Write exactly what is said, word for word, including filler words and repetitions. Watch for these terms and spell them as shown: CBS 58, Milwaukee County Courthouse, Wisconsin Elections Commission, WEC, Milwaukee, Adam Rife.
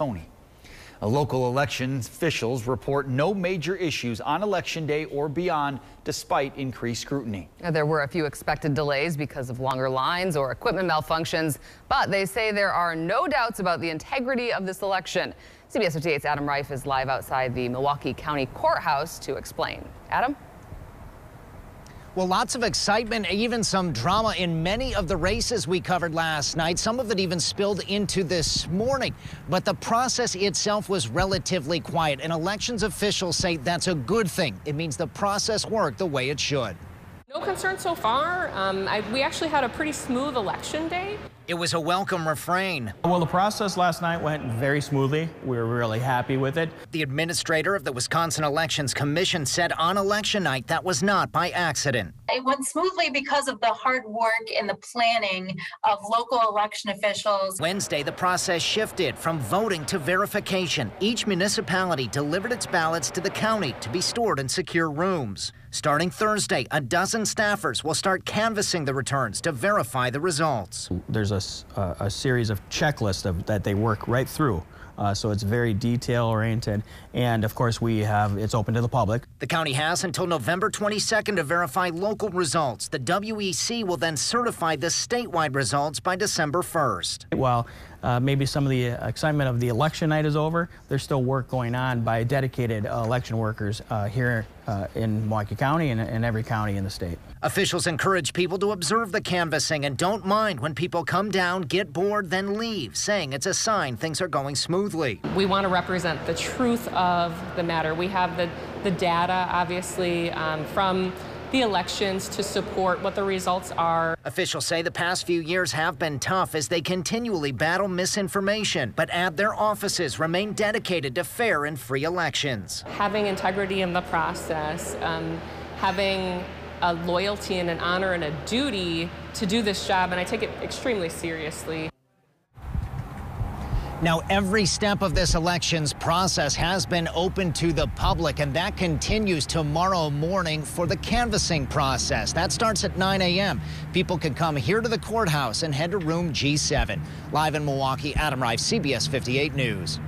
Tony. Local elections officials report no major issues on Election Day or beyond, despite increased scrutiny. There were a few expected delays because of longer lines or equipment malfunctions, but they say there are no doubts about the integrity of this election. C B S fifty-eight's Adam Rife is live outside the Milwaukee County Courthouse to explain. Adam? Well, lots of excitement, even some drama in many of the races we covered last night. Some of it even spilled into this morning. But the process itself was relatively quiet, and elections officials say that's a good thing. It means the process worked the way it should. No concern so far. Um, I, we actually had a pretty smooth election day. It was a welcome refrain. Well, the process last night went very smoothly. We were really happy with it. The administrator of the Wisconsin Elections Commission said on election night that was not by accident. It went smoothly because of the hard work and the planning of local election officials. Wednesday, the process shifted from voting to verification. Each municipality delivered its ballots to the county to be stored in secure rooms. Starting Thursday, a dozen staffers will start canvassing the returns to verify the results. There's a A, a series of checklists of, that they work right through. Uh, so it's very detail oriented, and of course we have it's open to the public. The county has until November twenty-second to verify local results. The W E C will then certify the statewide results by December first. While uh, maybe some of the excitement of the election night is over, there's still work going on by dedicated uh, election workers uh, here uh, in Milwaukee County and, and every county in the state. Officials encourage people to observe the canvassing and don't mind when people come down, get bored, then leave, saying it's a sign things are going smoothly. We want to represent the truth of the matter. We have the, the data, obviously, um, from the elections to support what the results are. Officials say the past few years have been tough as they continually battle misinformation, but add their offices remain dedicated to fair and free elections. Having integrity in the process, um, having a loyalty and an honor and a duty to do this job, and I take it extremely seriously. Now, every step of this elections process has been open to the public, and that continues tomorrow morning for the canvassing process. That starts at nine A M People can come here to the courthouse and head to room G seven. Live in Milwaukee, Adam Rife, C B S fifty-eight News.